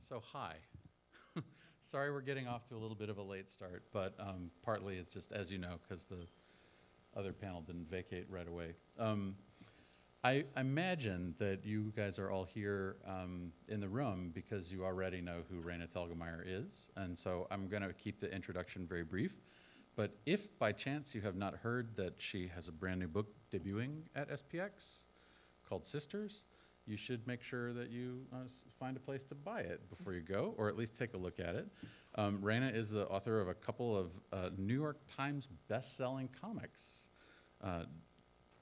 So hi. Sorry we're getting off to a little bit of a late start, but partly it's just, as you know, because the other panel didn't vacate right away. I imagine that you guys are all here in the room because you already know who Raina Telgemeier is, and so I'm going to keep the introduction very brief. But if by chance you have not heard that she has a brand new book debuting at SPX called Sisters, you should make sure that you find a place to buy it before you go, or at least take a look at it. Raina is the author of a couple of New York Times best-selling comics,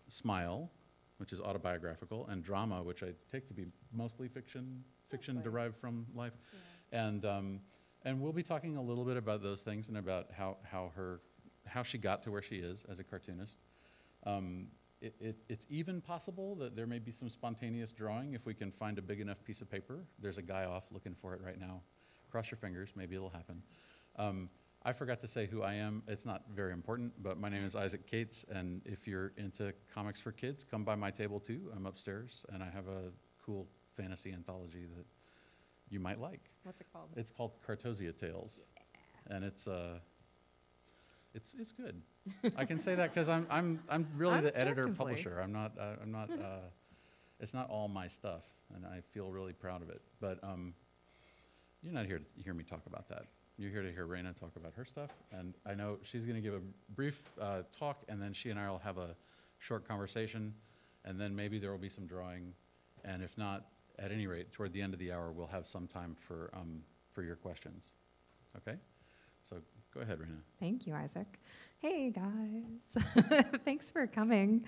Smile, which is autobiographical, and Drama, which I take to be mostly fiction derived from life. Yeah. And we'll be talking a little bit about those things and about how she got to where she is as a cartoonist. It's even possible that there may be some spontaneous drawing if we can find a big enough piece of paper. There's a guy off looking for it right now. Cross your fingers, maybe it'll happen. I forgot to say who I am. It's not very important, but my name is Isaac Cates, and if you're into comics for kids, come by my table too. I'm upstairs, and I have a cool fantasy anthology that you might like. What's it called? It's called Cartozia Tales, yeah. And it's good. I can say that because I'm really the editor publisher. It's not all my stuff, and I feel really proud of it. But you're not here to hear me talk about that. You're here to hear Raina talk about her stuff. And I know she's going to give a brief talk, and then she and I will have a short conversation, and then maybe there will be some drawing. And if not, at any rate, toward the end of the hour, we'll have some time for your questions. Okay? So go ahead, Raina. Thank you, Isaac. Hey, guys. Thanks for coming.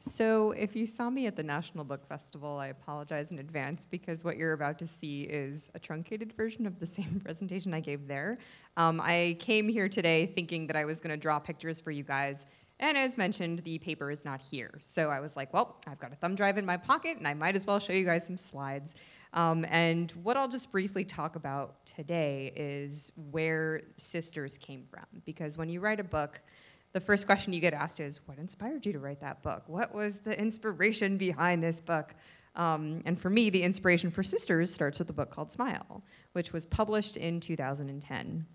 So if you saw me at the National Book Festival, I apologize in advance because what you're about to see is a truncated version of the same presentation I gave there. I came here today thinking that I was going to draw pictures for you guys. And as mentioned, the paper is not here. So I was like, well, I've got a thumb drive in my pocket, and I might as well show you guys some slides. And what I'll just briefly talk about today is where Sisters came from. Because when you write a book, the first question you get asked is, what inspired you to write that book? What was the inspiration behind this book? And for me, the inspiration for Sisters starts with a book called Smile, which was published in 2010.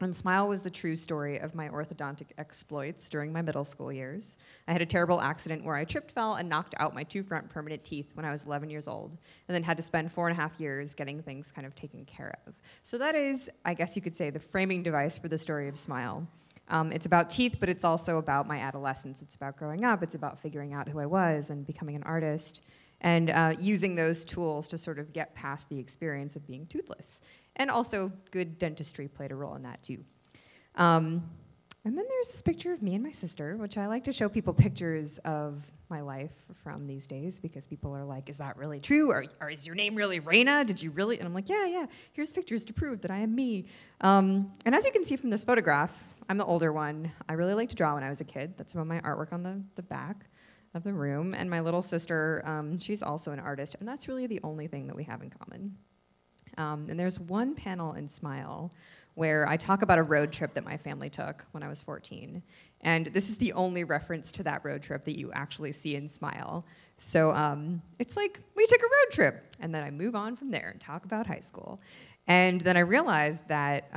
And Smile was the true story of my orthodontic exploits during my middle school years. I had a terrible accident where I tripped, fell, and knocked out my two front permanent teeth when I was 11 years old, and then had to spend 4.5 years getting things kind of taken care of. So that is, I guess you could say, the framing device for the story of Smile. It's about teeth, but it's also about my adolescence. It's about growing up. It's about figuring out who I was and becoming an artist, and using those tools to sort of get past the experience of being toothless. And also, good dentistry played a role in that, too. And then there's this picture of me and my sister, which I like to show people pictures of my life from these days, because people are like, is that really true? Or is your name really Raina? Did you really? And I'm like, yeah, yeah, here's pictures to prove that I am me. And as you can see from this photograph, I'm the older one. I really liked to draw when I was a kid. That's some of my artwork on the back of the room. And my little sister, she's also an artist, and that's really the only thing that we have in common. And there's one panel in Smile where I talk about a road trip that my family took when I was 14. And this is the only reference to that road trip that you actually see in Smile. So it's like, we took a road trip. And then I move on from there and talk about high school. And then I realized that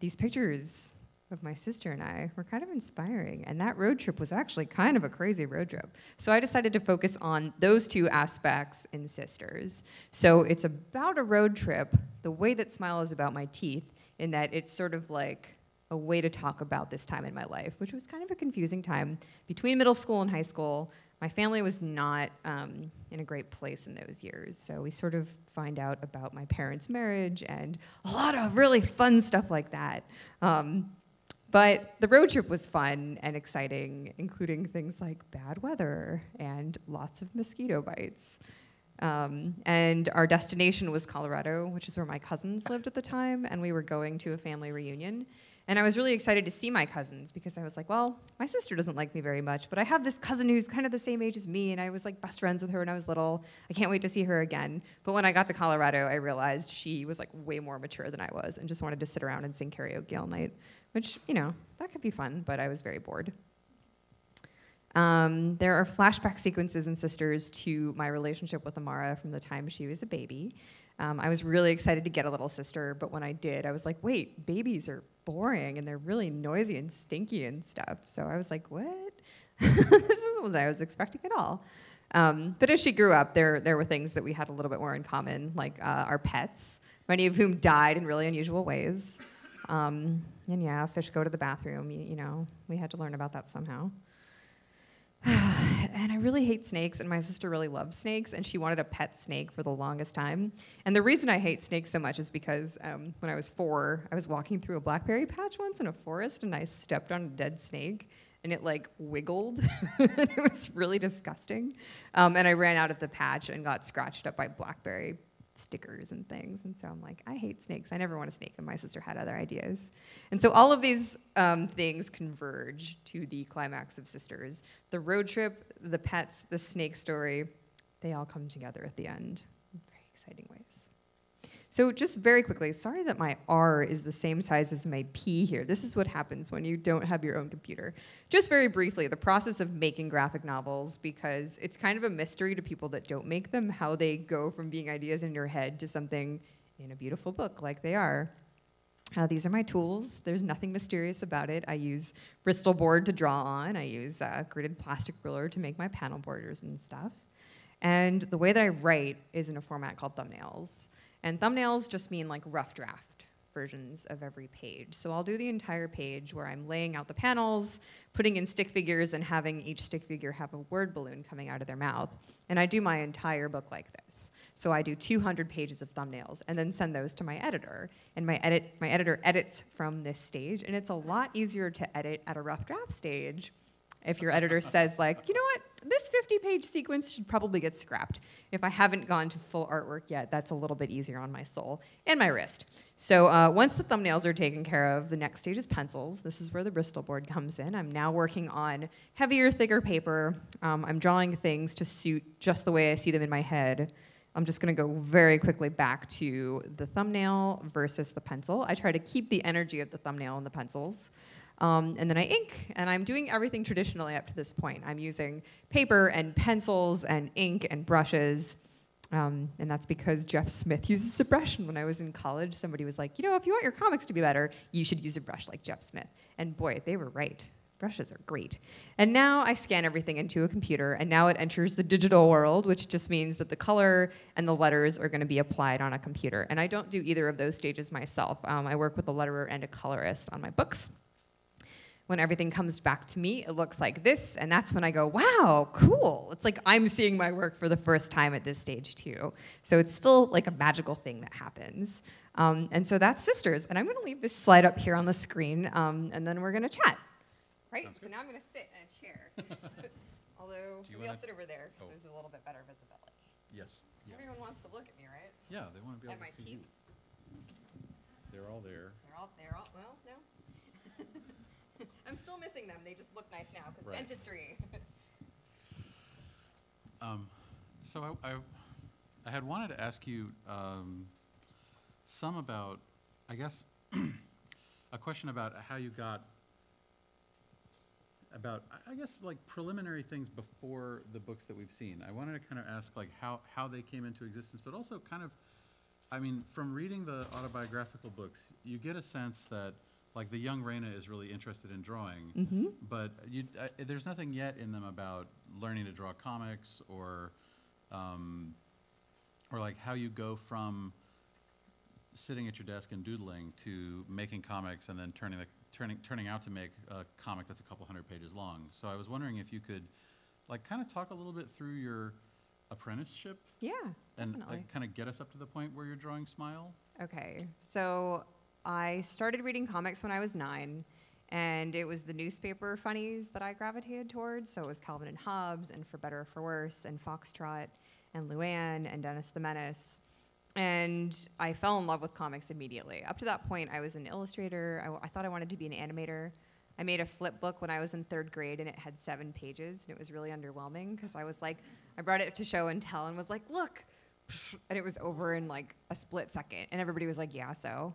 these pictures of my sister and I were kind of inspiring. And that road trip was actually kind of a crazy road trip. So I decided to focus on those two aspects in Sisters. So it's about a road trip, the way that Smile is about my teeth, in that it's sort of like a way to talk about this time in my life, which was kind of a confusing time between middle school and high school. My family was not in a great place in those years, so we sort of find out about my parents' marriage and a lot of really fun stuff like that. But the road trip was fun and exciting, including things like bad weather and lots of mosquito bites. And our destination was Colorado, which is where my cousins lived at the time, and we were going to a family reunion. And I was really excited to see my cousins because I was like, well, my sister doesn't like me very much, but I have this cousin who's kind of the same age as me, and I was like best friends with her when I was little. I can't wait to see her again. But when I got to Colorado, I realized she was like way more mature than I was and just wanted to sit around and sing karaoke all night, which, you know, that could be fun, but I was very bored. There are flashback sequences in Sisters to my relationship with Amara from the time she was a baby. I was really excited to get a little sister, but when I did, I was like, wait, babies are boring, and they're really noisy and stinky and stuff. So I was like, what? This isn't what I was expecting at all. But as she grew up, there were things that we had a little bit more in common, like our pets, many of whom died in really unusual ways. And yeah, fish go to the bathroom, you know. We had to learn about that somehow. And I really hate snakes, and my sister really loves snakes, and she wanted a pet snake for the longest time. And the reason I hate snakes so much is because when I was 4, I was walking through a blackberry patch once in a forest, and I stepped on a dead snake, and it like wiggled. It was really disgusting. And I ran out of the patch and got scratched up by blackberry stickers and things. And so I'm like, I hate snakes. I never want a snake. And my sister had other ideas. And so all of these things converge to the climax of Sisters. The road trip, the pets, the snake story, they all come together at the end in very exciting ways. So just very quickly, sorry that my R is the same size as my P here. This is what happens when you don't have your own computer. Just very briefly, the process of making graphic novels, because it's kind of a mystery to people that don't make them, how they go from being ideas in your head to something in a beautiful book like they are. These are my tools. There's nothing mysterious about it. I use Bristol board to draw on. I use gritted plastic ruler to make my panel borders and stuff. And the way that I write is in a format called thumbnails. And thumbnails just mean like rough draft versions of every page. So I'll do the entire page where I'm laying out the panels, putting in stick figures, and having each stick figure have a word balloon coming out of their mouth. And I do my entire book like this. So I do 200 pages of thumbnails and then send those to my editor. And my editor edits from this stage. And it's a lot easier to edit at a rough draft stage if your editor says like, you know what, this 50-page sequence should probably get scrapped. If I haven't gone to full artwork yet, that's a little bit easier on my soul and my wrist. So once the thumbnails are taken care of, the next stage is pencils. This is where the Bristol board comes in. I'm now working on heavier, thicker paper. I'm drawing things to suit just the way I see them in my head. I'm just gonna go very quickly back to the thumbnail versus the pencil. I try to keep the energy of the thumbnail and the pencils. And then I ink, and I'm doing everything traditionally up to this point. I'm using paper and pencils and ink and brushes, and that's because Jeff Smith uses a brush. And when I was in college, somebody was like, you know, if you want your comics to be better, you should use a brush like Jeff Smith. And boy, they were right. Brushes are great. And now I scan everything into a computer, and now it enters the digital world, which just means that the color and the letters are going to be applied on a computer. And I don't do either of those stages myself. I work with a letterer and a colorist on my books. When everything comes back to me, it looks like this, and that's when I go, wow, cool. It's like I'm seeing my work for the first time at this stage, too. So it's still like a magical thing that happens. And so that's Sisters, and I'm gonna leave this slide up here on the screen, and then we're gonna chat, right? So now I'm gonna sit in a chair. Although, maybe I'll sit over there, because there's a little bit better visibility. Yes. Yeah. Everyone wants to look at me, right? Yeah, they wanna be able to see you. They're all there. They're all, well, no. I'm still missing them. They just look nice now because right. Dentistry. So I had wanted to ask you some about, I guess, a question about how you got about, I guess, like preliminary things before the books that we've seen. I wanted to kind of ask like how they came into existence, but also kind of, I mean, from reading the autobiographical books, you get a sense that like the young Raina is really interested in drawing, mm-hmm. but there's nothing yet in them about learning to draw comics or like how you go from sitting at your desk and doodling to making comics and then turning out to make a comic that's a couple hundred pages long. So I was wondering if you could like kind of talk a little bit through your apprenticeship. Yeah, and like, kind of get us up to the point where you're drawing Smile. Okay, so I started reading comics when I was 9, and it was the newspaper funnies that I gravitated towards. So it was Calvin and Hobbes, and For Better or For Worse, and Foxtrot, and Luann, and Dennis the Menace. And I fell in love with comics immediately. Up to that point, I was an illustrator. I thought I wanted to be an animator. I made a flip book when I was in 3rd grade, and it had 7 pages, and it was really underwhelming, because I was like, I brought it to show and tell, and was like, look, and it was over in like a split second, and everybody was like, yeah, so.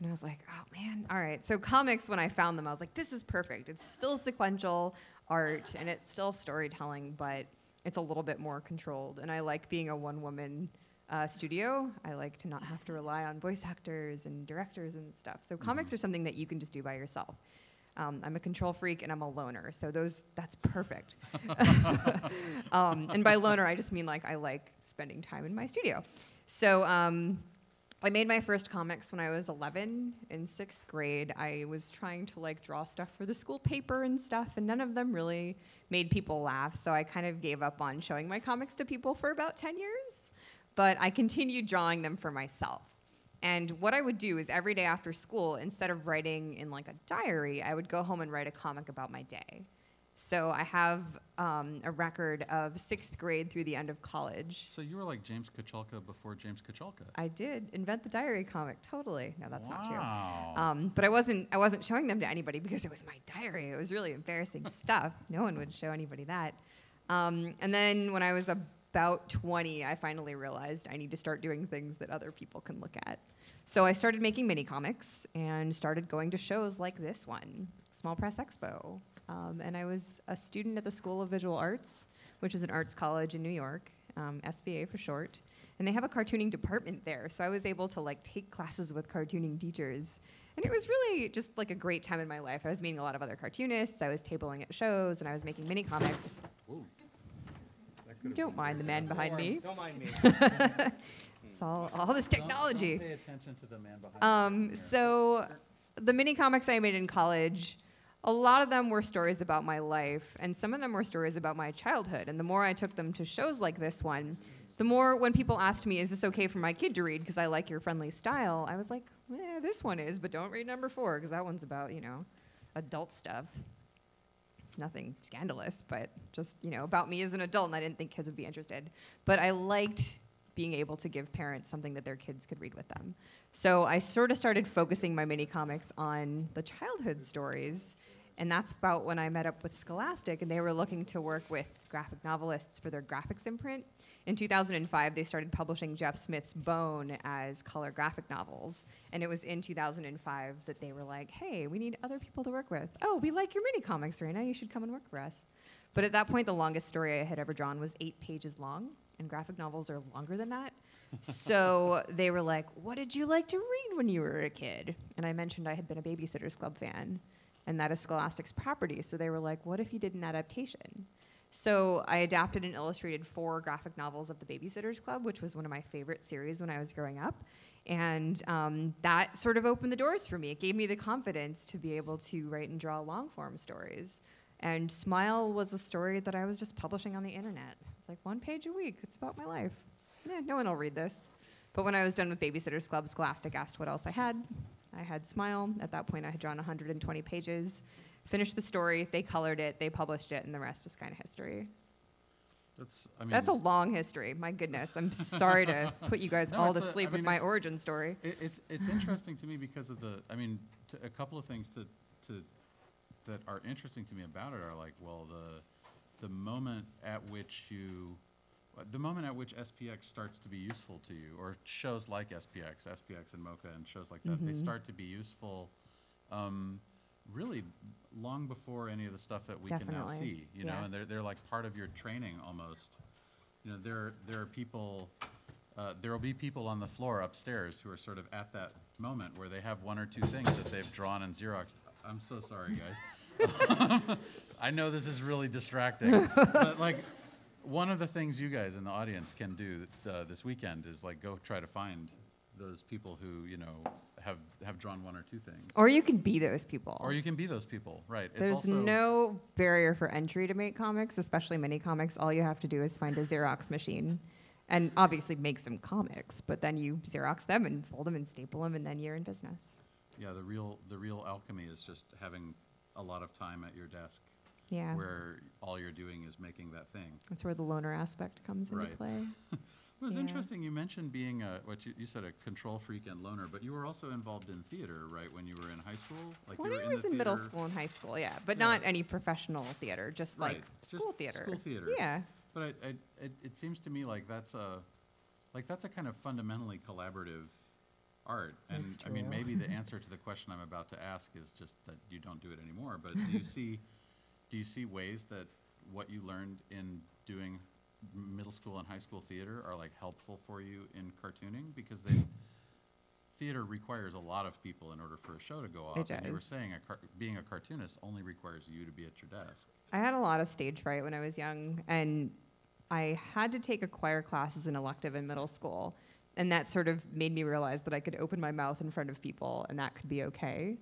And I was like, oh man, all right. So comics, when I found them, I was like, this is perfect. It's still sequential. art, and it's still storytelling, but it's a little bit more controlled. And I like being a one-woman studio. I like to not have to rely on voice actors and directors and stuff. So comics are something that you can just do by yourself. I'm a control freak and I'm a loner, so that's perfect. And by loner, I just mean like I like spending time in my studio. So I made my first comics when I was 11 in 6th grade. I was trying to like draw stuff for the school paper and stuff, and none of them really made people laugh. So I kind of gave up on showing my comics to people for about 10 years, but I continued drawing them for myself. And what I would do is every day after school, instead of writing in like a diary, I would go home and write a comic about my day. So I have a record of 6th grade through the end of college. So you were like James Kachalka before James Kachalka. I did invent the diary comic, totally. No, that's not true. But I wasn't showing them to anybody because it was my diary. It was really embarrassing stuff. No one would show anybody that. And then when I was about 20, I finally realized I need to start doing things that other people can look at. So I started making mini comics and started going to shows like this one, Small Press Expo. And I was a student at the School of Visual Arts, which is an arts college in New York, SVA for short. And they have a cartooning department there, so I was able to like take classes with cartooning teachers. And it was really just like a great time in my life. I was meeting a lot of other cartoonists, I was tabling at shows, and I was making mini comics. Ooh. Don't mind the man behind me. Don't mind me. It's all this technology. Don't pay attention to the man behind me. So the mini comics I made in college, a lot of them were stories about my life, and some of them were stories about my childhood. And the more I took them to shows like this one, the more when people asked me, is this okay for my kid to read because I like your friendly style, I was like, eh, this one is, but don't read number 4 because that one's about, you know, adult stuff. Nothing scandalous, but just, you know, about me as an adult, and I didn't think kids would be interested. But I liked being able to give parents something that their kids could read with them. So I sort of started focusing my mini comics on the childhood stories, and that's about when I met up with Scholastic, and they were looking to work with graphic novelists for their graphics imprint. In 2005, they started publishing Jeff Smith's Bone as color graphic novels, and it was in 2005 that they were like, hey, we need other people to work with. Oh, we like your mini comics, Raina, you should come and work for us. But at that point, the longest story I had ever drawn was 8 pages long, and graphic novels are longer than that. So they were like, what did you like to read when you were a kid? And I mentioned I had been a Baby-Sitters Club fan. And that is Scholastic's property. So they were like, what if you did an adaptation? So I adapted and illustrated 4 graphic novels of the Baby-Sitters Club, which was one of my favorite series when I was growing up. And that sort of opened the doors for me. It gave me the confidence to be able to write and draw long-form stories. And Smile was a story that I was just publishing on the internet. It's like 1 page a week. It's about my life. Yeah, no one will read this. But when I was done with Baby-Sitters Club, Scholastic asked what else I had. I had Smile. At that point, I had drawn 120 pages, finished the story, they colored it, they published it, and the rest is kind of history. That's a long history. My goodness. I'm sorry to put you guys all to sleep with my origin story. It's interesting to me because of the, a couple of things that are interesting to me about it are like, well, the moment at which SPX starts to be useful to you, or shows like SPX and Mocha and shows like that, they start to be useful really long before any of the stuff that we can now see, you know, and they're like part of your training almost. You know, there are people, there will be people on the floor upstairs who are sort of at that moment where they have 1 or 2 things that they've drawn and Xeroxed. I'm so sorry, guys. I know this is really distracting, but like, one of the things you guys in the audience can do this weekend is like go try to find those people who, you know, have drawn 1 or 2 things. Or you can be those people. Or you can be those people, right. There's no barrier for entry to make comics, especially mini comics. All you have to do is find a Xerox machine and obviously make some comics, but then you Xerox them and fold them and staple them and then you're in business. Yeah, the real alchemy is just having a lot of time at your desk. Yeah. Where all you're doing is making that thing. That's where the loner aspect comes into play. It was interesting, you mentioned being you said a control freak and loner, but you were also involved in theater, right, when you were in high school? Like when I was in middle school and high school, yeah, but not any professional theater, just like school theater. School theater. Yeah. But it seems to me like that's a kind of fundamentally collaborative art. And I mean, maybe the answer to the question I'm about to ask is just that you don't do it anymore, but do you see do you see ways that what you learned in doing middle school and high school theater are like helpful for you in cartooning? Because they, theater requires a lot of people in order for a show to go off. It does. And you were saying being a cartoonist only requires you to be at your desk. I had a lot of stage fright when I was young, and I had to take a choir class as an elective in middle school, and that sort of made me realize that I could open my mouth in front of people and that could be okay.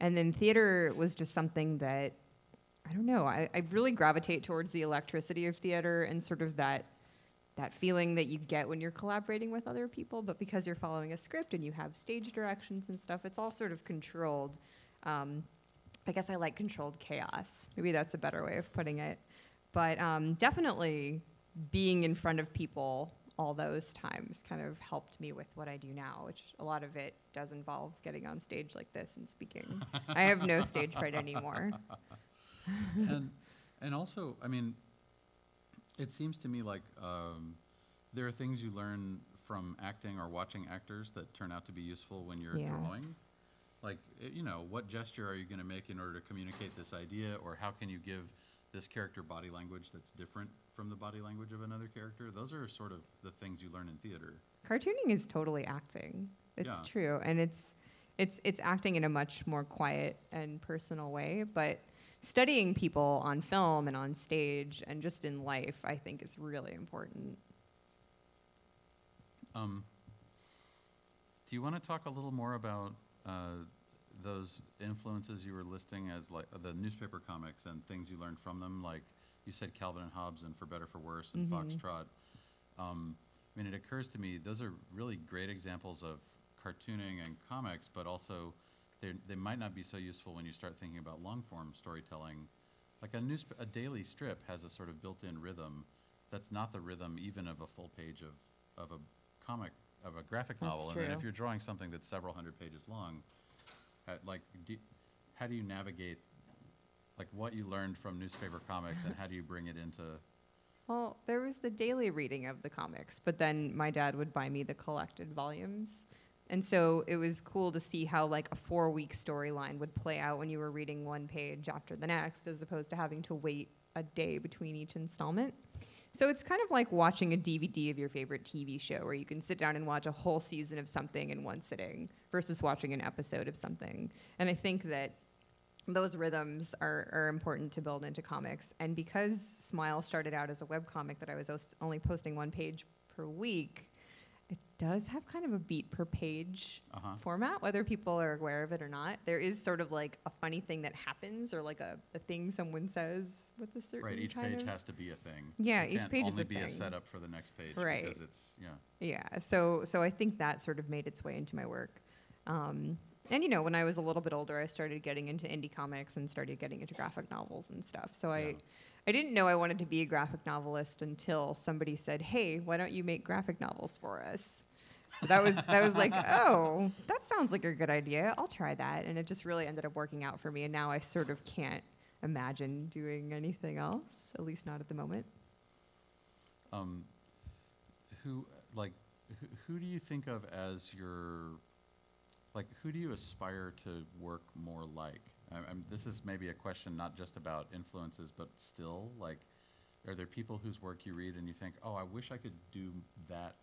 And then theater was just something that, I don't know, I really gravitate towards the electricity of theater and sort of that feeling that you get when you're collaborating with other people, but because you're following a script and you have stage directions and stuff, it's all sort of controlled. I guess I like controlled chaos. Maybe that's a better way of putting it. But definitely being in front of people all those times kind of helped me with what I do now, which a lot of it does involve getting on stage like this and speaking. I have no stage fright anymore. And also, I mean, it seems to me like there are things you learn from acting or watching actors that turn out to be useful when you're drawing. Like, you know, what gesture are you going to make in order to communicate this idea, or how can you give this character body language that's different from the body language of another character? Those are sort of the things you learn in theater. Cartooning is totally acting. It's true, and it's acting in a much more quiet and personal way, but studying people on film and on stage and just in life, I think, is really important. Do you want to talk a little more about those influences you were listing as like the newspaper comics and things you learned from them? Like you said, Calvin and Hobbes and For Better, For Worse and Foxtrot. I mean, it occurs to me those are really great examples of cartooning and comics, but also they might not be so useful when you start thinking about long-form storytelling. Like a daily strip has a sort of built-in rhythm that's not the rhythm even of a full page of a comic, of a graphic novel. That's true. And if you're drawing something that's several hundred pages long, how do you navigate like what you learned from newspaper comics and how do you bring it into... Well, there was the daily reading of the comics, but then my dad would buy me the collected volumes. And so it was cool to see how like a 4-week storyline would play out when you were reading one page after the next, as opposed to having to wait a day between each installment. So it's kind of like watching a DVD of your favorite TV show where you can sit down and watch a whole season of something in one sitting versus watching an episode of something. And I think that those rhythms are important to build into comics. And because Smile started out as a webcomic that I was only posting one page per week, it does have kind of a beat per page format, whether people are aware of it or not. There is sort of like a funny thing that happens or like a thing someone says with a certain kind of... Right, each page has to be a thing. Yeah, each page is a thing. It can't only be a setup for the next page. Right. Because it's, yeah, so I think that sort of made its way into my work. And you know, when I was a little bit older, I started getting into indie comics and started getting into graphic novels and stuff. So I didn't know I wanted to be a graphic novelist until somebody said, "Hey, why don't you make graphic novels for us?" So that was like, oh, that sounds like a good idea. I'll try that. And it just really ended up working out for me. And now I sort of can't imagine doing anything else, at least not at the moment. Who do you think of as your, like, who do you aspire to work more like? This is maybe a question not just about influences, but still, like, are there people whose work you read and you think, oh, I wish I could do that,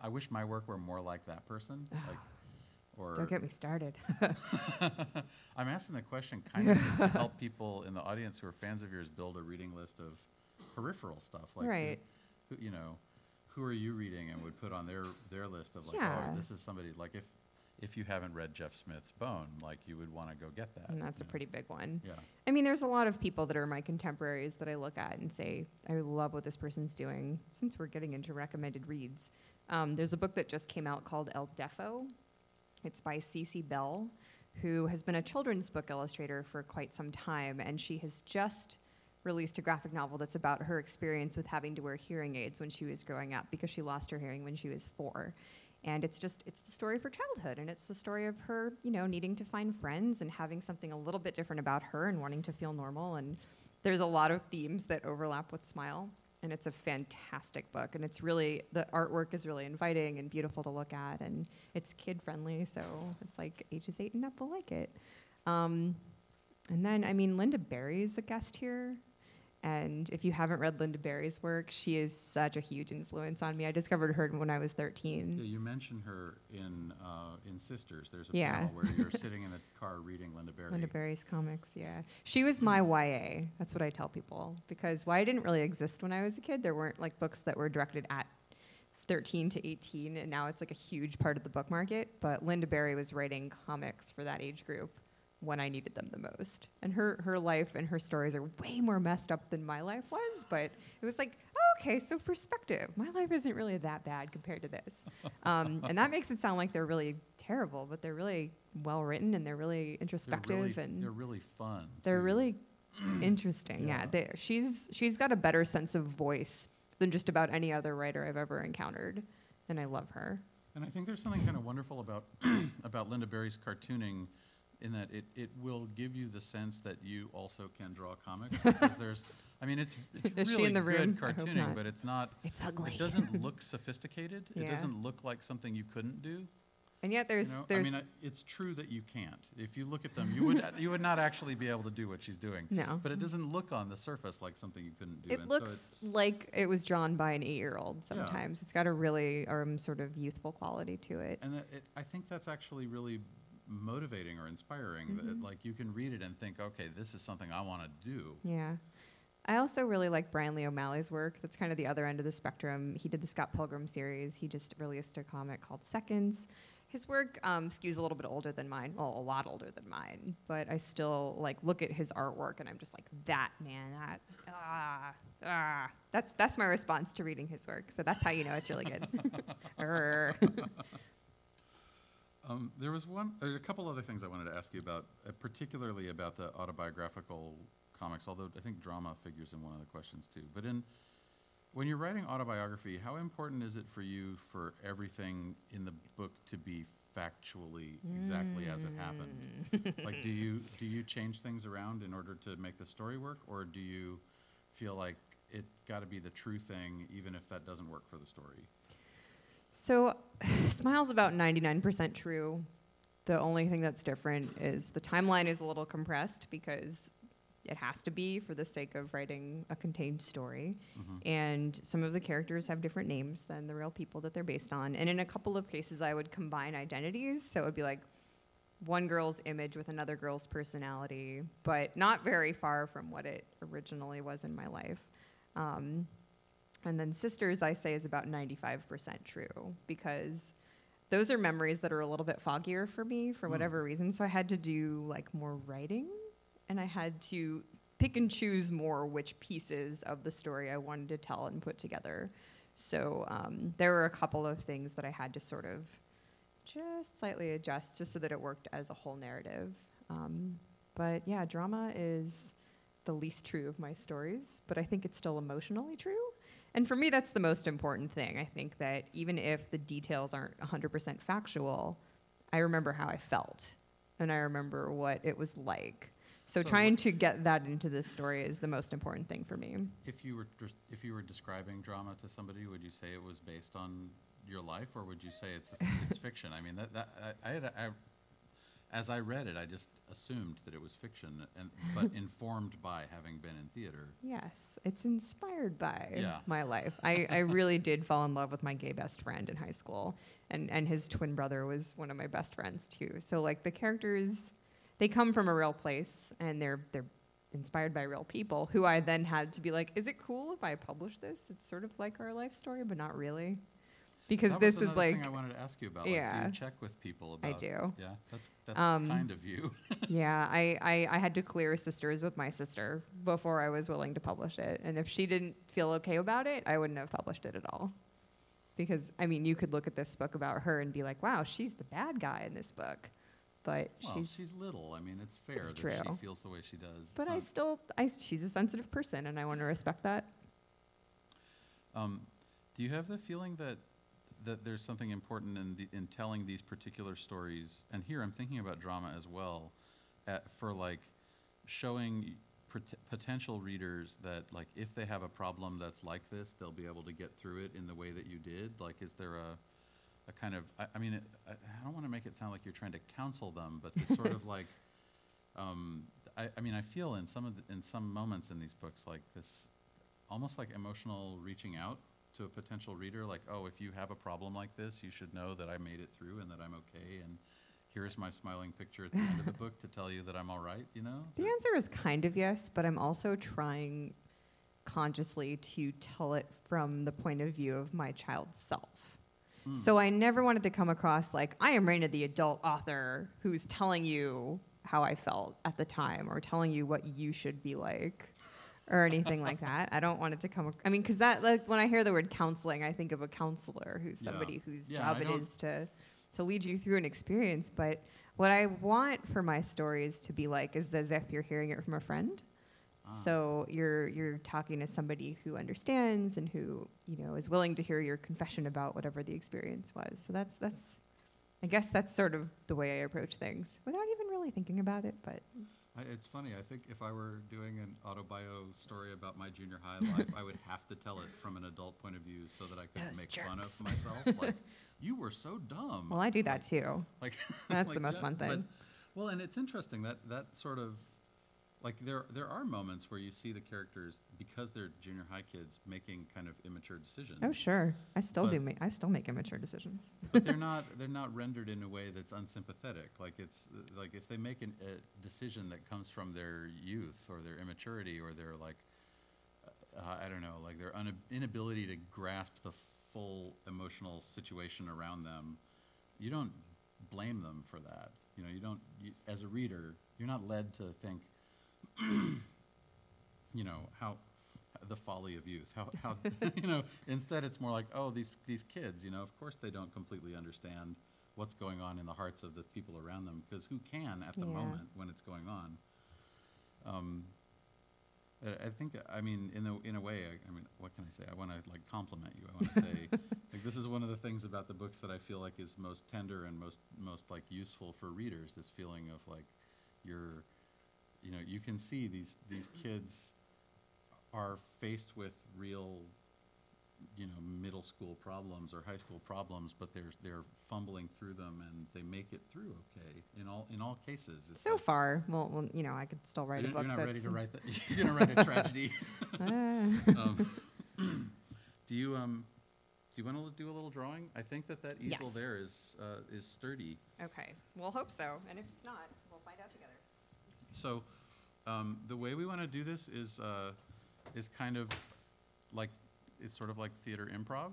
I wish my work were more like that person? Like, or don't get me started. I'm asking the question kind of just to help people in the audience who are fans of yours build a reading list of peripheral stuff. Like, who, you know, who are you reading and would put on their list of, like, oh, this is somebody, like, if you haven't read Jeff Smith's Bone, like, you would want to go get that. And that's a pretty big one. Yeah. I mean, there's a lot of people that are my contemporaries that I look at and say, I love what this person's doing, since we're getting into recommended reads. There's a book that just came out called El Deafo. It's by Cece Bell, who has been a children's book illustrator for quite some time, and she has just released a graphic novel that's about her experience with having to wear hearing aids when she was growing up because she lost her hearing when she was 4. And it's the story of her childhood, and it's the story of her, you know, needing to find friends and having something a little bit different about her and wanting to feel normal. And there's a lot of themes that overlap with Smile, and it's a fantastic book. And it's really, the artwork is really inviting and beautiful to look at, and it's kid friendly, so it's like ages 8 and up will like it. And then, I mean, Linda Barry's a guest here. And if you haven't read Linda Barry's work, she is such a huge influence on me. I discovered her when I was 13. Yeah, you mentioned her in Sisters. There's a panel where you're sitting in a car reading Linda Barry. Linda Barry's comics, yeah. She was my YA. That's what I tell people. Because YA didn't really exist when I was a kid. There weren't like books that were directed at 13 to 18, and now it's like a huge part of the book market. But Linda Barry was writing comics for that age group when I needed them the most. And her life and her stories are way more messed up than my life was, but it was like, oh, okay, so perspective. My life isn't really that bad compared to this. And that makes it sound like they're really terrible, but they're really well written and they're really introspective. They're really fun. They're really interesting, yeah. She's got a better sense of voice than just about any other writer I've ever encountered, and I love her. And I think there's something kind of wonderful about Linda Barry's cartooning, in that it will give you the sense that you also can draw comics, because there's, I mean, it's really good cartooning, but it's not, it's ugly. It doesn't look sophisticated. Yeah. It doesn't look like something you couldn't do. And yet there's I mean, it's true that you can't. If you look at them, you would not actually be able to do what she's doing. No. But it doesn't look on the surface like something you couldn't do. It looks like it was drawn by an 8-year-old sometimes. Yeah. It's got a really sort of youthful quality to it. And I think that's actually really motivating or inspiring, that like you can read it and think, okay, this is something I want to do. Yeah. I also really like Brian Lee O'Malley's work. That's kind of the other end of the spectrum. He did the Scott Pilgrim series. He just released a comic called Seconds. His work skews a little bit older than mine, well, a lot older than mine, but I still like look at his artwork and I'm just like, that man, that's my response to reading his work. So that's how you know it's really good. There was a couple other things I wanted to ask you about, particularly about the autobiographical comics, although I think drama figures in one of the questions too. But when you're writing autobiography, how important is it for you for everything in the book to be factually exactly as it happened? Like, do you change things around in order to make the story work, or do you feel like it's got to be the true thing even if that doesn't work for the story? So, Smile's about 99% true. The only thing that's different is the timeline is a little compressed because it has to be for the sake of writing a contained story. And some of the characters have different names than the real people that they're based on. And in a couple of cases, I would combine identities. So it would be like one girl's image with another girl's personality, but not very far from what it originally was in my life. And then Sisters, I say, is about 95% true, because those are memories that are a little bit foggier for me for whatever reason. So I had to do like more writing, and I had to pick and choose more which pieces of the story I wanted to tell and put together. So there were a couple of things that I had to sort of just slightly adjust just so that it worked as a whole narrative. But yeah, drama is the least true of my stories, but I think it's still emotionally true. And for me, that's the most important thing. I think that even if the details aren't 100% factual, I remember how I felt, and I remember what it was like. So trying to get that into this story is the most important thing for me. If you were describing drama to somebody, would you say it was based on your life, or would you say it's fiction? I mean, as I read it, I just assumed that it was fiction, but informed by having been in theater. Yes, it's inspired by my life. I really did fall in love with my gay best friend in high school, and his twin brother was one of my best friends too. So like the characters, they come from a real place, and they're inspired by real people, who I then had to be like, is it cool if I publish this? It's sort of like our life story, but not really. Because that this is like thing I wanted to ask you about. Yeah, like, do you check with people about? I do. Yeah, that's kind of you. Yeah, I had to clear Sisters with my sister before I was willing to publish it, and if she didn't feel okay about it, I wouldn't have published it at all. Because I mean, you could look at this book about her and be like, wow, she's the bad guy in this book, but she's little. I mean, it's fair that she feels the way she does. But she's a sensitive person, and I want to respect that. Do you have the feeling that there's something important in telling these particular stories, and here I'm thinking about drama as well, for like showing potential readers that like if they have a problem that's like this, they'll be able to get through it in the way that you did? Like, is there a kind of, I mean, I don't want to make it sound like you're trying to counsel them, but this sort of like I mean, I feel in some moments in these books like this, almost like emotional reaching out to a potential reader, like, oh, if you have a problem like this, you should know that I made it through and that I'm okay, and here's my smiling picture at the end of the book to tell you that I'm all right, you know? The answer is kind of yes, but I'm also trying consciously to tell it from the point of view of my child self. Mm. So I never wanted to come across like, I am Raina the adult author who's telling you how I felt at the time or telling you what you should be like. Or anything like that. I don't want it to come. I mean, because that, like, when I hear the word counseling, I think of a counselor who's somebody whose job it is to lead you through an experience. But what I want for my stories to be like is as if you're hearing it from a friend. So you're talking to somebody who understands and who, you know, is willing to hear your confession about whatever the experience was. So that's I guess that's sort of the way I approach things without even really thinking about it, but. It's funny, I think if I were doing an autobio story about my junior high life, I would have to tell it from an adult point of view so that I could make fun of myself. Like, you were so dumb. Well, I do that too. Like, that's like the most fun thing. But, well, and it's interesting that sort of, like, there are moments where you see the characters, because they're junior high kids, making kind of immature decisions. Oh sure, I still make immature decisions. But they're not rendered in a way that's unsympathetic. Like, it's like if they make a decision that comes from their youth or their immaturity or their, like, I don't know, like their inability to grasp the full emotional situation around them, you don't blame them for that. You know, you, as a reader, you're not led to think, you know, how the folly of youth, how you know, instead it's more like, oh, these kids, you know, of course they don't completely understand what's going on in the hearts of the people around them, because who can at the moment when it's going on. I think, I mean, in a way, I mean, what can I say? I want to, like, compliment you. I want to say, like, this is one of the things about the books that I feel like is most tender and most like useful for readers, this feeling of, like, you're, you know, you can see these kids are faced with real, you know, middle school problems or high school problems, but they're fumbling through them and they make it through okay in all cases. It's so, like, far, well, you know, I could still write a book. You're not ready to write that. You're gonna write a tragedy. Do you want to do a little drawing? I think that easel there is sturdy. Okay, we'll hope so, and if it's not, we'll find out together. So the way we want to do this is kind of like, it's sort of like theater improv.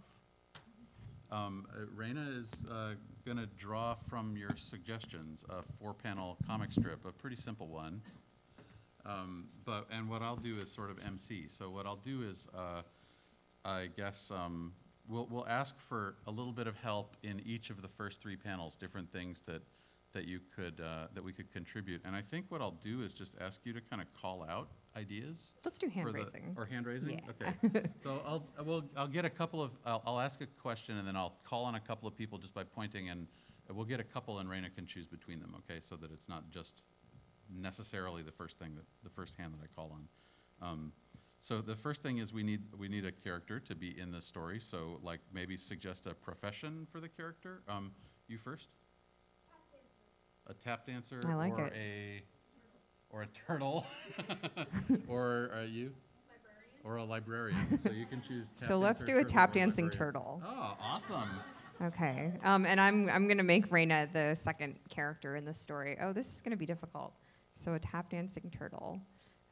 Raina is going to draw from your suggestions a 4-panel comic strip, a pretty simple one. And what I'll do is sort of MC. So what I'll do is, I guess, we'll ask for a little bit of help in each of the first 3 panels, different things that you could, that we could contribute. And I think what I'll do is just ask you to kind of call out ideas. Let's do hand raising. Or hand raising? Yeah. Okay. So I'll get a couple of, I'll ask a question and then I'll call on a couple of people just by pointing, and we'll get a couple and Raina can choose between them, okay? So that it's not just necessarily the first hand that I call on. So the first thing is we need a character to be in the story. So, like, maybe suggest a profession for the character. You first? A tap dancer, like, or a turtle, or are you? Librarian. Or a librarian. So you can choose tap. So let's do a tap dancing turtle. Oh, awesome. Okay, and I'm gonna make Raina the second character in the story. Oh, this is gonna be difficult. So a tap dancing turtle.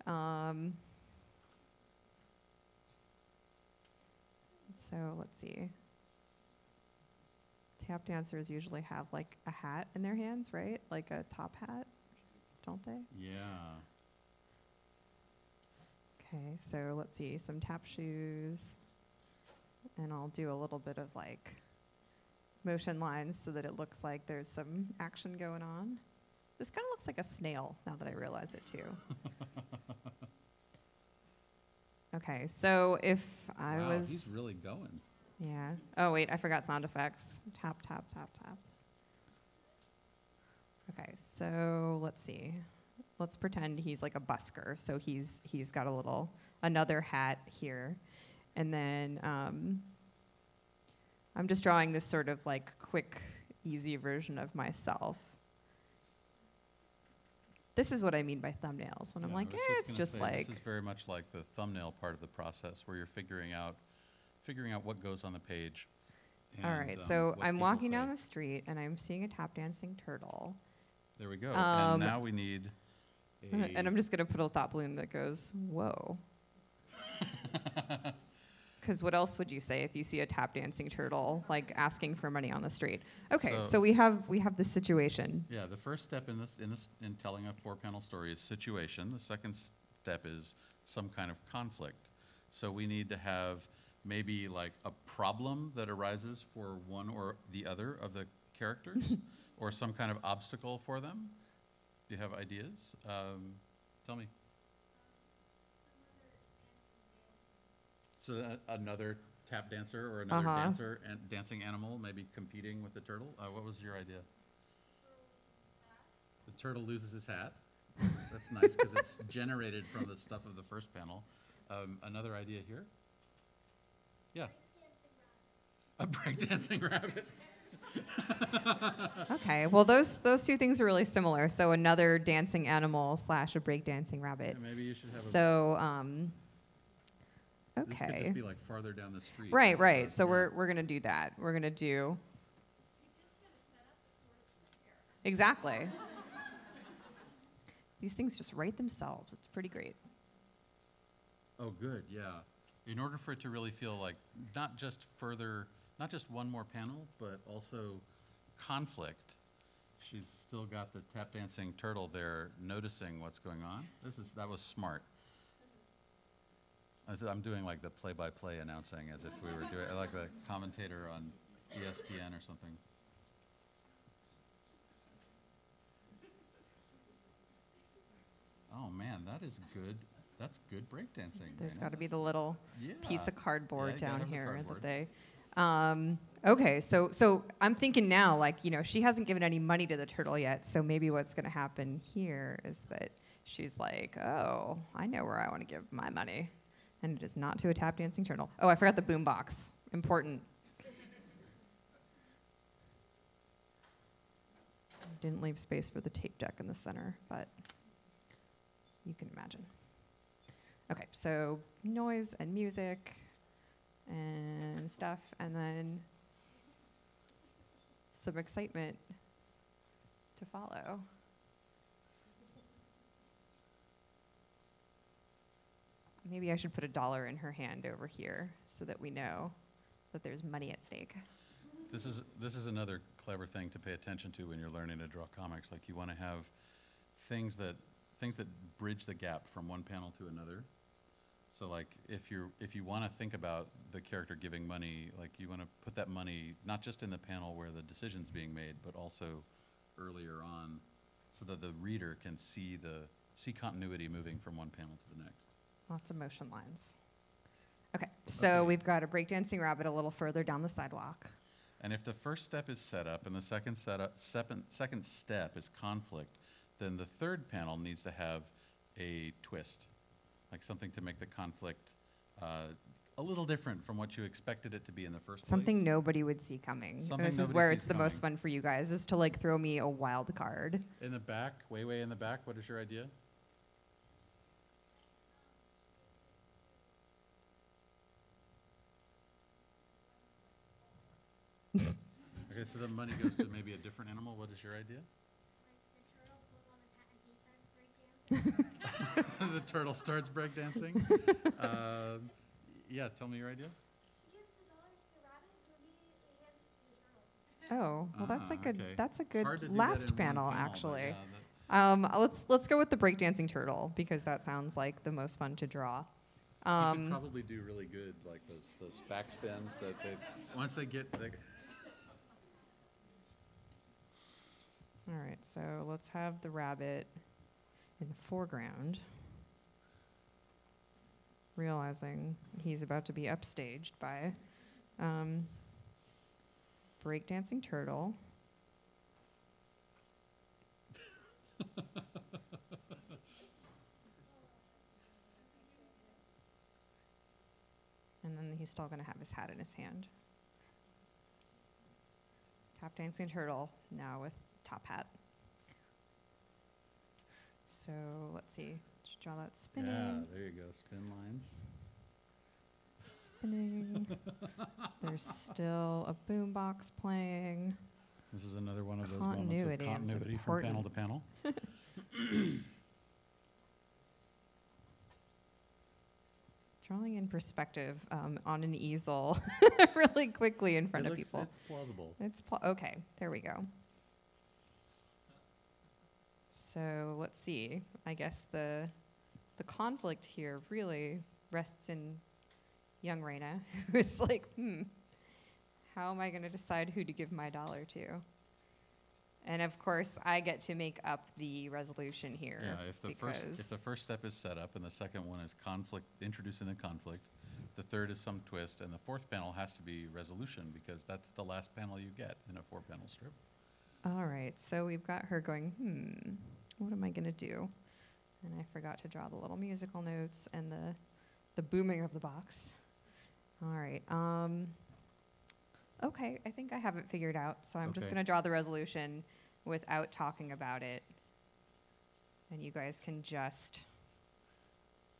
So let's see. Tap dancers usually have, like, a hat in their hands, right? Like a top hat, don't they? Yeah. Okay, so let's see, some tap shoes. And I'll do a little bit of, like, motion lines so that it looks like there's some action going on. This kind of looks like a snail, now that I realize it, too. Okay, so if I was... he's really going. Yeah. Oh, wait, I forgot sound effects. Tap, tap, tap, tap. Okay, so let's see. Let's pretend he's like a busker. So he's got another hat here. And then I'm just drawing this sort of, like, quick, easy version of myself. This is what I mean by thumbnails. When I'm like, it's just like this is very much like the thumbnail part of the process where you're figuring out what goes on the page. All right, so I'm walking down the street and I'm seeing a tap dancing turtle. There we go. And now we need a and I'm just gonna put a thought balloon that goes, whoa. Because what else would you say if you see a tap dancing turtle like asking for money on the street? Okay, so we have this situation. Yeah, the first step in telling a four-panel story is situation. The second step is some kind of conflict. So we need to have maybe like a problem that arises for one or the other of the characters, or some kind of obstacle for them. Do you have ideas? Tell me. So another tap dancer or another dancer and dancing animal maybe competing with the turtle. What was your idea? The turtle loses his hat. That's nice because it's generated from the stuff of the first panel. Another idea here? Yeah. A breakdancing rabbit. Okay, well those two things are really similar. So another dancing animal slash a breakdancing rabbit. Yeah, maybe you should have okay. This could just be like farther down the street. Right, right. So we're gonna do that. We're gonna do. Exactly. These things just write themselves. It's pretty great. Oh, good. Yeah. In order for it to really feel like not just one more panel, but also conflict. She's still got the tap dancing turtle there, noticing what's going on. That was smart. I'm doing like the play-by-play announcing as if we were doing like the commentator on ESPN or something. Oh man, that is good. That's good breakdancing. There's got to be the little piece of cardboard down here that they. Okay, so I'm thinking now, like, you know, she hasn't given any money to the turtle yet, so maybe what's going to happen here is that she's like, oh, I know where I want to give my money. And it is not to a tap dancing turtle. Oh, I forgot the boombox. Important. Didn't leave space for the tape deck in the center, but you can imagine. Okay, so noise and music and stuff, and then some excitement to follow. Maybe I should put $1 in her hand over here so that we know that there's money at stake. This is another clever thing to pay attention to when you're learning to draw comics. Like you want to have things that bridge the gap from one panel to another. So like if you want to think about the character giving money, like you want to put that money not just in the panel where the decision's being made, but also earlier on, so that the reader can see continuity moving from one panel to the next. Lots of motion lines. Okay, so we've got a breakdancing rabbit a little further down the sidewalk. And if the first step is setup and the second step is conflict, then the third panel needs to have a twist, like something to make the conflict a little different from what you expected it to be in the first place. Something nobody would see coming. This is where it's the most fun for you guys, is to like throw me a wild card. In the back, way in the back, what is your idea? Okay, so the money goes to maybe a different animal. What is your idea? Like the turtle pulls on his hat and he starts breakdancing. The turtle starts breakdancing. Yeah, tell me your idea. She gives the $1 to the rabbit, and immediately hands it to the turtle. Oh, well, that's a good last panel, actually. Yeah, let's go with the breakdancing turtle because that sounds like the most fun to draw. You could probably do really good, like those backspins that they once they get. All right, so let's have the rabbit in the foreground, realizing he's about to be upstaged by breakdancing turtle. And then he's still gonna have his hat in his hand. Tap dancing turtle, now with top hat. So let's see, just draw that spinning. Yeah, there you go, spin lines. Spinning. There's still a boombox playing. This is another one of those moments of continuity from panel to panel. Drawing in perspective on an easel really quickly in front of people. It's plausible. It's okay, there we go. So let's see. I guess the conflict here really rests in young Raina, who is like, how am I going to decide who to give my dollar to? And of course, I get to make up the resolution here. Yeah, if the first step is set up and the second one is conflict, introducing the conflict, the third is some twist, and the fourth panel has to be resolution, because that's the last panel you get in a four-panel strip. All right, so we've got her going, what am I gonna do? And I forgot to draw the little musical notes and the booming of the box. All right, okay, I think I have it figured out, so I'm just gonna draw the resolution without talking about it. And you guys can just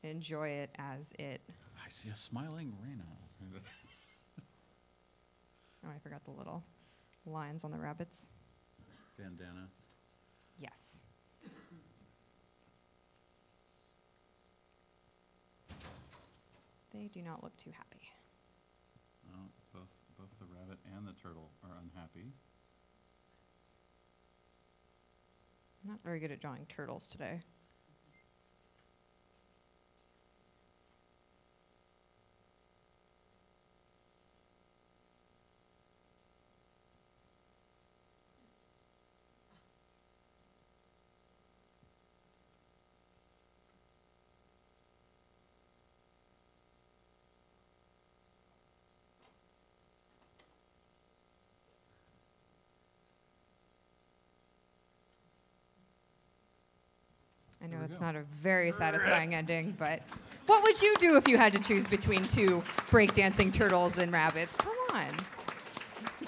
enjoy it as it. I see a smiling Raina. Oh, I forgot the little lines on the rabbits. Bandana. Yes. They do not look too happy. Oh, both the rabbit and the turtle are unhappy. I'm not very good at drawing turtles today. I know it's not a very satisfying ending, but what would you do if you had to choose between two breakdancing turtles and rabbits? Come on. Do you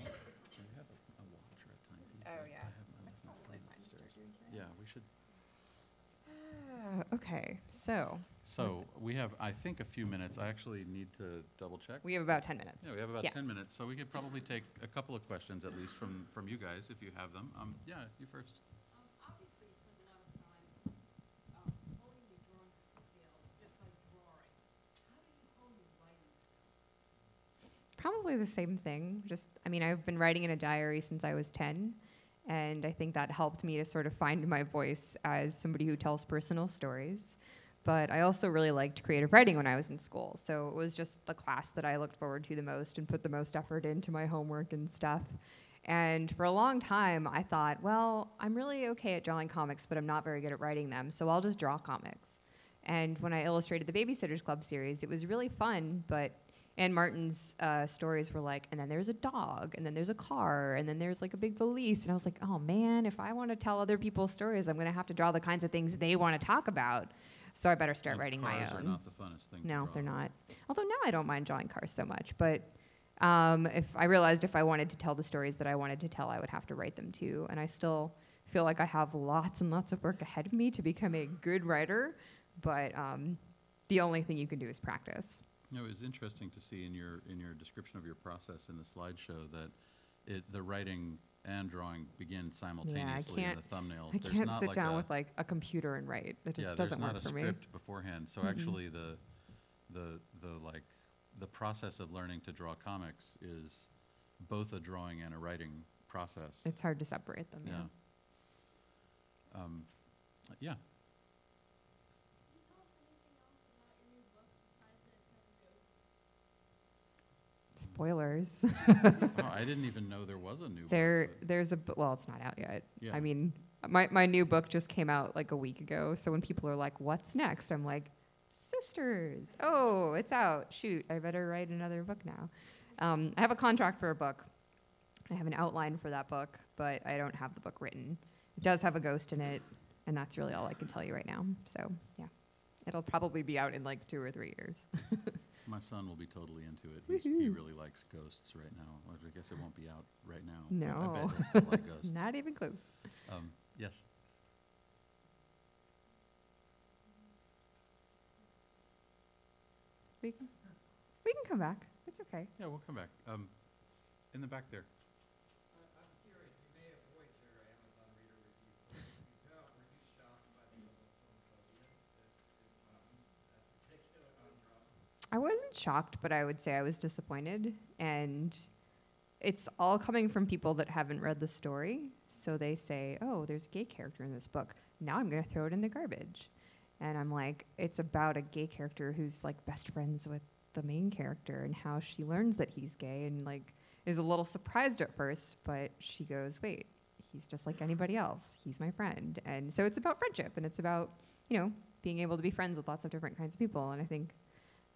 have a watch or a timepiece? Oh, yeah. Yeah, we should. Okay, so. So we have, I think, a few minutes. I actually need to double check. We have about 10 minutes. Yeah, we have about 10 minutes. So we could probably take a couple of questions, at least, from you guys, if you have them. Yeah, you first. Probably the same thing. Just, I mean, I've been writing in a diary since I was 10, and I think that helped me to sort of find my voice as somebody who tells personal stories. But I also really liked creative writing when I was in school, so it was just the class that I looked forward to the most and put the most effort into my homework and stuff. And for a long time, I thought, well, I'm really okay at drawing comics, but I'm not very good at writing them, so I'll just draw comics. And when I illustrated the Baby-Sitters Club series, it was really fun, but Anne Martin's stories were like, and then there's a dog, and then there's a car, and then there's like a big valise. And I was like, oh man, if I want to tell other people's stories, I'm going to have to draw the kinds of things they want to talk about. So I better start writing my own. Cars are not the funnest thing to draw. No, they're not. Although now I don't mind drawing cars so much. But if I realized if I wanted to tell the stories that I wanted to tell, I would have to write them too. And I still feel like I have lots and lots of work ahead of me to become a good writer. But the only thing you can do is practice. It was interesting to see in your description of your process in the slideshow that the writing and drawing begin simultaneously in the thumbnails. I can't sit down with like a computer and write. It just doesn't work for me. Yeah, there's not a script beforehand. So actually, the process of learning to draw comics is both a drawing and a writing process. It's hard to separate them. Yeah. Yeah. Yeah. Spoilers. Oh, I didn't even know there was a new book. Well, it's not out yet. Yeah. I mean, my new book just came out like a week ago, so when people are like, what's next? I'm like, Sisters. Oh, it's out. Shoot, I better write another book now. I have a contract for a book. I have an outline for that book, but I don't have the book written. It does have a ghost in it, and that's really all I can tell you right now. So, yeah. It'll probably be out in like 2 or 3 years. My son will be totally into it. He really likes ghosts right now. Or I guess it won't be out right now. No. I bet he'll still like ghosts. Not even close. Yes. We can come back. It's okay. Yeah, we'll come back. In the back there. I'm curious. You may avoid your Amazon reader reviews, but if you don't, were you shocked by the level of homophobia that is found at particular on Drama? I wasn't shocked, but I would say I was disappointed. And it's all coming from people that haven't read the story. So they say, oh, there's a gay character in this book. Now I'm going to throw it in the garbage. And I'm like, it's about a gay character who's like best friends with the main character and how she learns that he's gay and like is a little surprised at first, but she goes, wait, he's just like anybody else. He's my friend. And so it's about friendship and it's about, you know, being able to be friends with lots of different kinds of people. And I think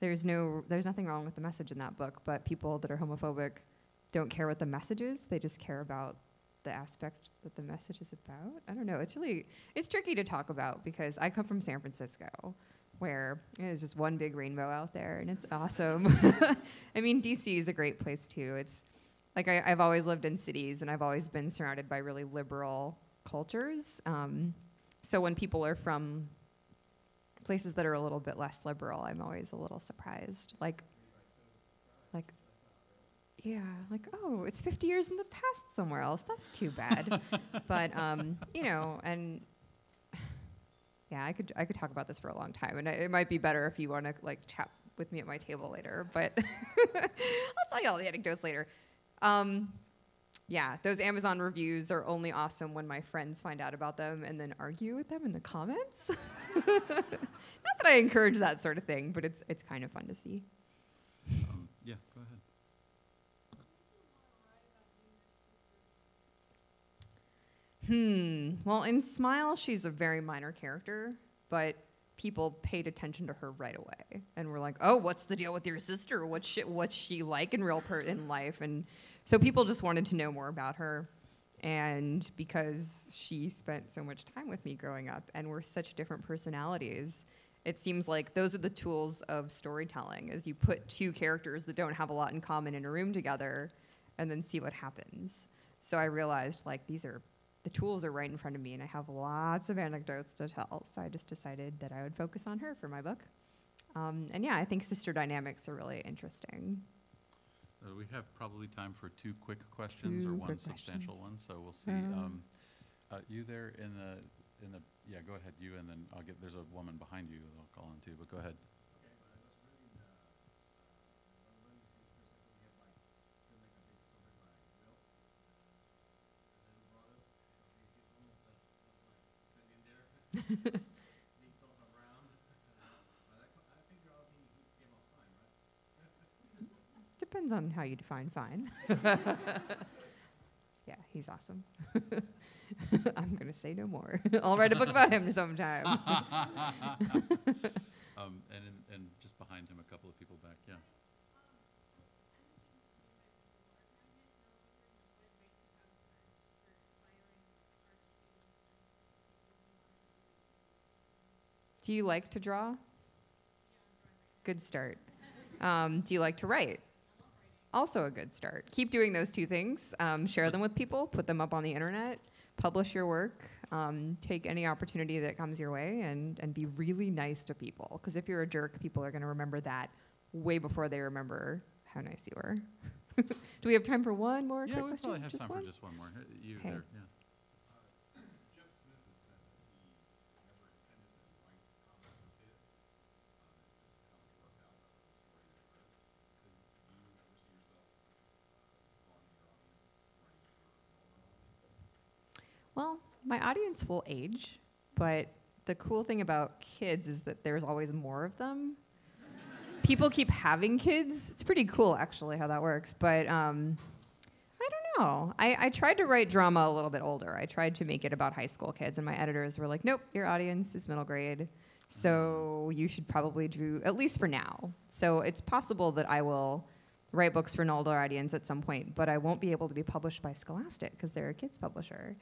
there's nothing wrong with the message in that book, but people that are homophobic don't care what the message is. They just care about the aspect that the message is about. I don't know, it's tricky to talk about because I come from San Francisco where there's just one big rainbow out there and it's awesome. I mean, DC is a great place too. It's like I've always lived in cities and I've always been surrounded by really liberal cultures. So when people are from places that are a little bit less liberal, I'm always a little surprised. Yeah, like, oh, it's 50 years in the past somewhere else. That's too bad. But, you know, and yeah, I could talk about this for a long time. And it might be better if you want to, like, chat with me at my table later. But I'll tell you all the anecdotes later. Yeah, those Amazon reviews are only awesome when my friends find out about them and then argue with them in the comments. Not that I encourage that sort of thing, but it's kind of fun to see. Yeah, go ahead. Well, in Smile, she's a very minor character, but people paid attention to her right away, and were like, "Oh, what's the deal with your sister? What's she like in life?" And so people just wanted to know more about her, and because she spent so much time with me growing up, and we're such different personalities, it seems like those are the tools of storytelling: is you put two characters that don't have a lot in common in a room together, and then see what happens. So I realized like the tools are right in front of me, and I have lots of anecdotes to tell. So I just decided that I would focus on her for my book. And yeah, I think sister dynamics are really interesting. We have probably time for two quick questions or one substantial one, so we'll see. You there in the yeah, go ahead, you, and then I'll get. There's a woman behind you that I'll call on too, but go ahead. Because I'm round, but I figure I'll be game of fine, right? Depends on how you define fine. Yeah, he's awesome. I'm gonna say no more. I'll write a book about him sometime. And just behind him, a couple of people back. Yeah. Do you like to draw? Yeah, good start. Do you like to write? Also a good start. Keep doing those two things. Share them with people, put them up on the internet, publish your work, take any opportunity that comes your way, and be really nice to people. Because if you're a jerk, people are gonna remember that way before they remember how nice you were. Do we have time for one more quick question? Yeah, we probably have time for just one more. You there, yeah. Well, my audience will age, but the cool thing about kids is that there's always more of them. People keep having kids. It's pretty cool, actually, how that works. But I don't know. I tried to write drama a little bit older. I tried to make it about high school kids, and my editors were like, nope, your audience is middle grade, so you should probably do, at least for now. So it's possible that I will write books for an older audience at some point, but I won't be able to be published by Scholastic because they're a kids publisher.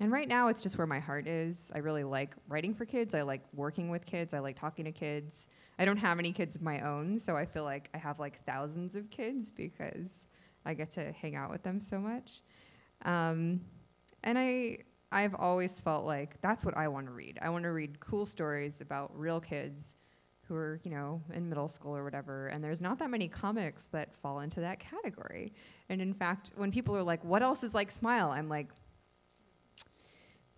And right now, it's just where my heart is. I really like writing for kids. I like working with kids. I like talking to kids. I don't have any kids of my own, so I feel like I have like thousands of kids because I get to hang out with them so much. And I I've always felt like that's what I want to read. I want to read cool stories about real kids who are, you know, in middle school or whatever, and there's not that many comics that fall into that category. And in fact, when people are like, what else is like Smile? I'm like,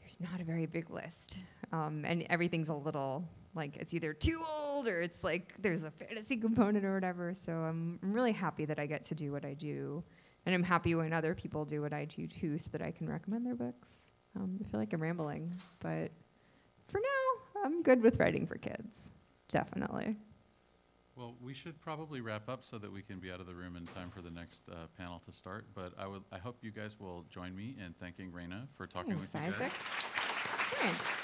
there's not a very big list. And everything's a little, like, it's either too old or it's like there's a fantasy component or whatever. So I'm really happy that I get to do what I do. And I'm happy when other people do what I do too, so that I can recommend their books. I feel like I'm rambling, but for now, I'm good with writing for kids, definitely. Well, we should probably wrap up so that we can be out of the room in time for the next panel to start, but I hope you guys will join me in thanking Raina for talking with you guys. Thanks, Isaac. Thanks.